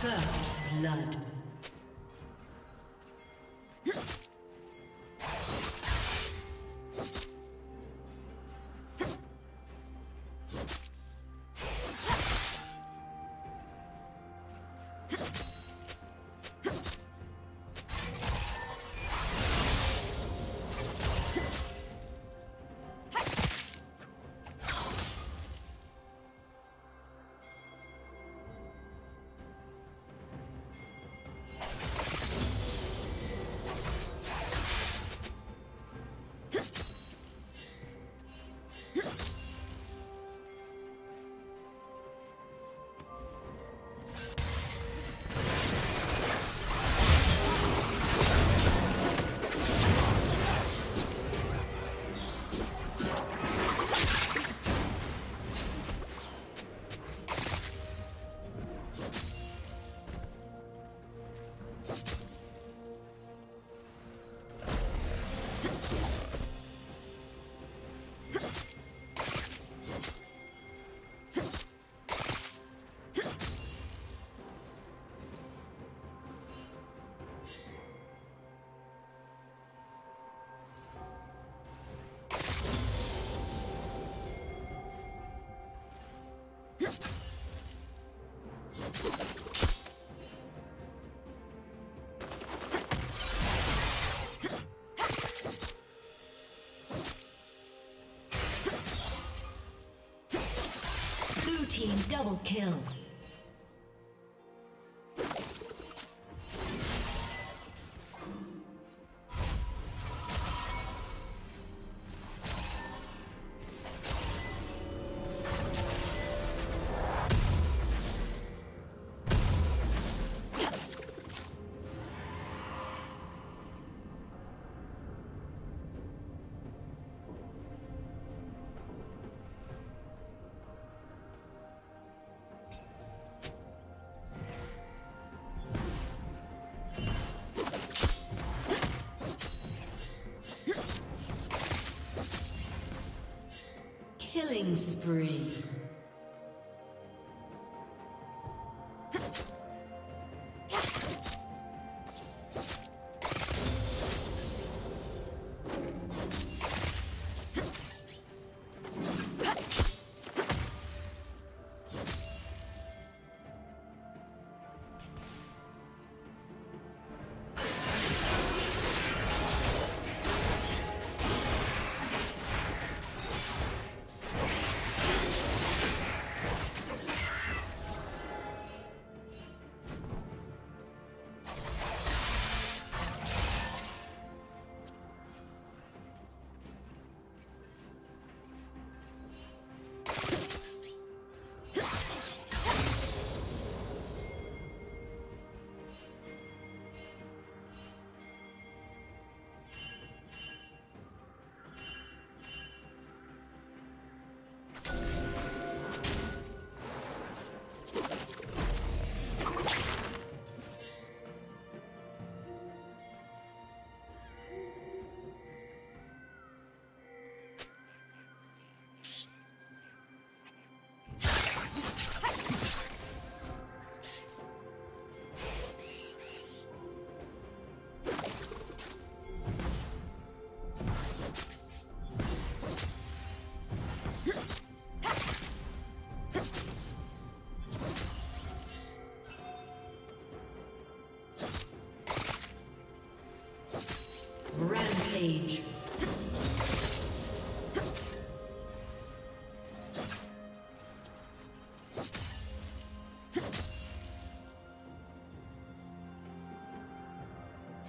First blood. Team double kill. Killing spree.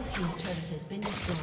This turret has been destroyed.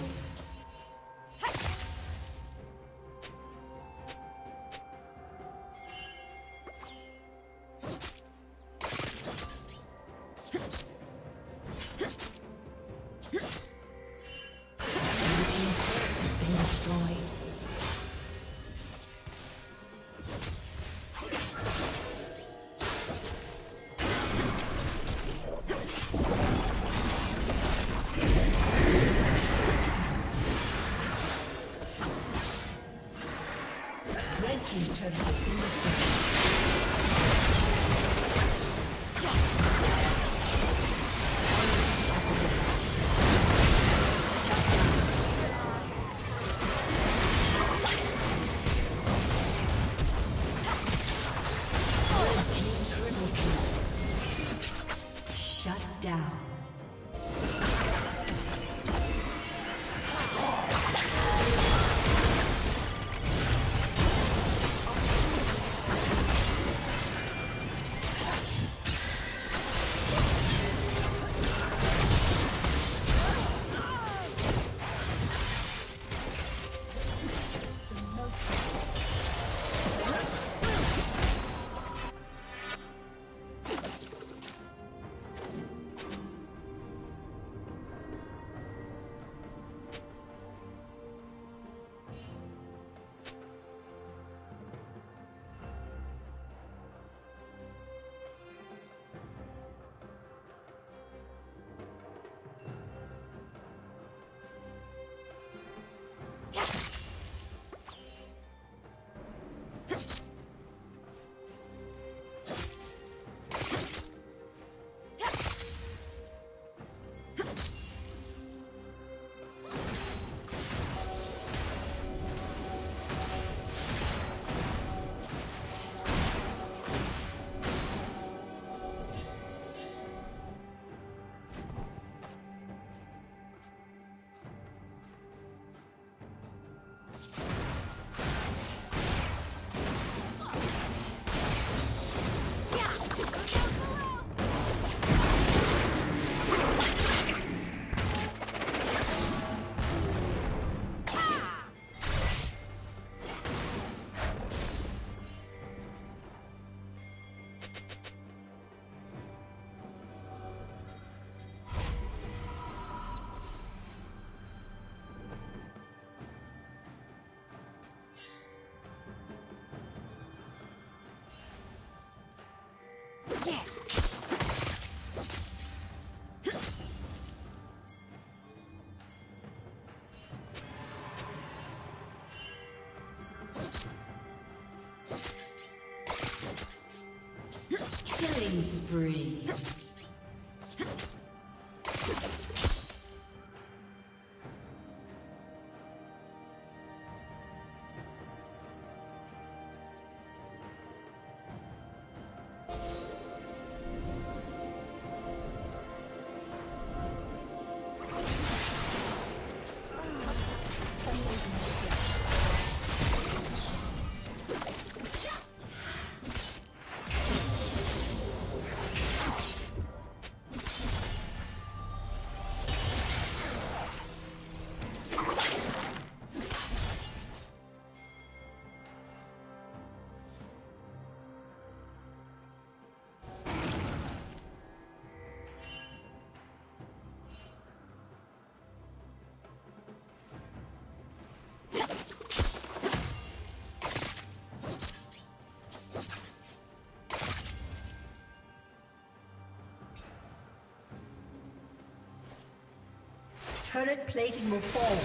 Turret plating will fall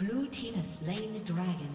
soon. Blue team has slain the dragon.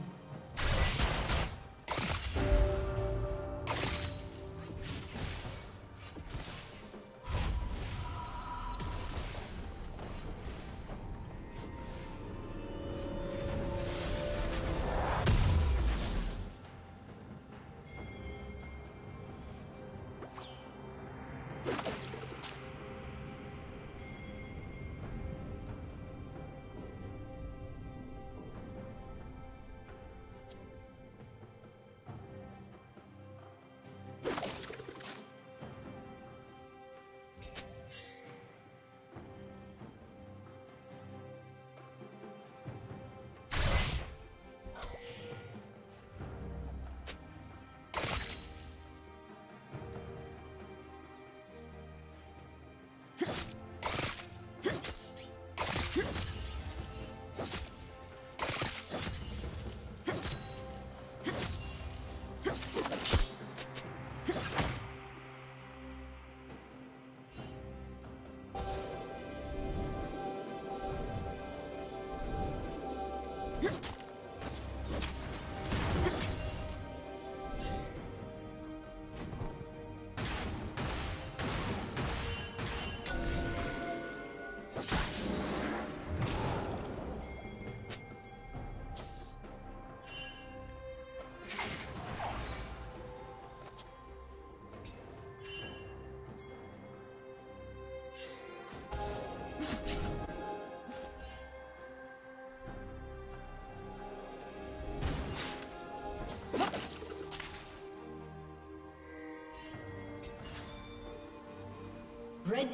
Red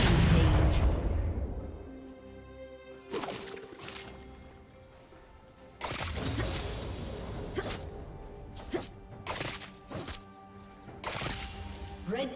Red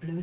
Blue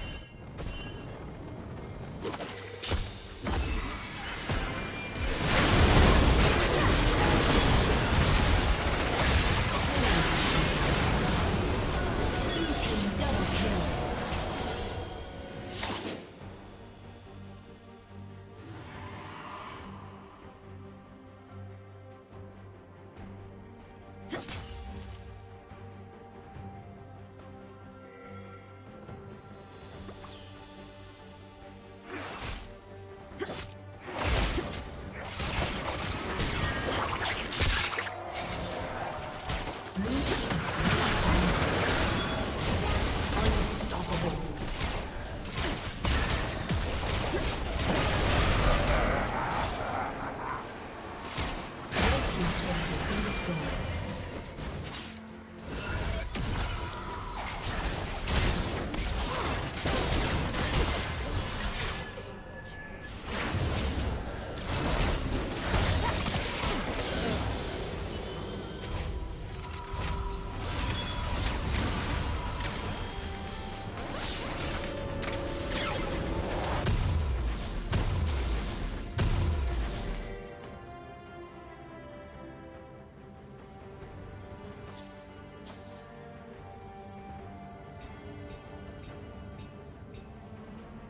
Blue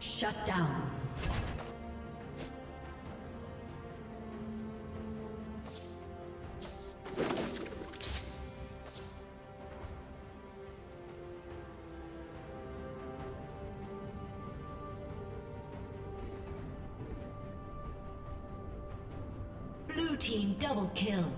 Shut down. Blue team double kill.